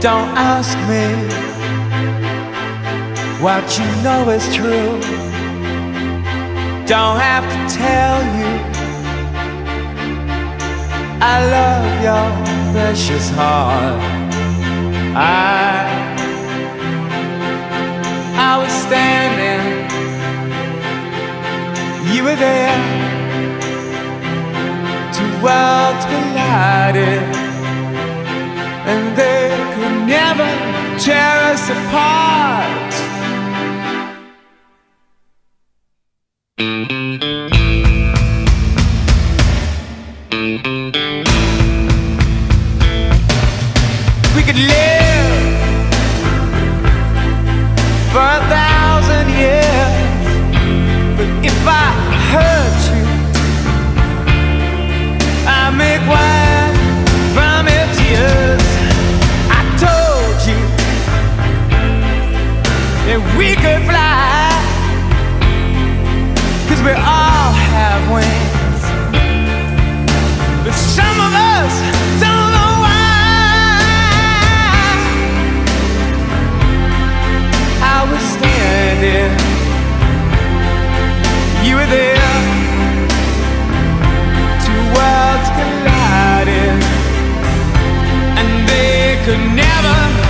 Don't ask me, what you know is true. Don't have to tell you, I love your precious heart. I was standing, you were there, two worlds collided, and they could never tear us apart. We could live for 1,000 years, but if I hurt you, I make wine from your tears. I told you that we could fly, 'cause we all have wings, but some of us don't know why. I was standing, you were there, two worlds collided, and they could never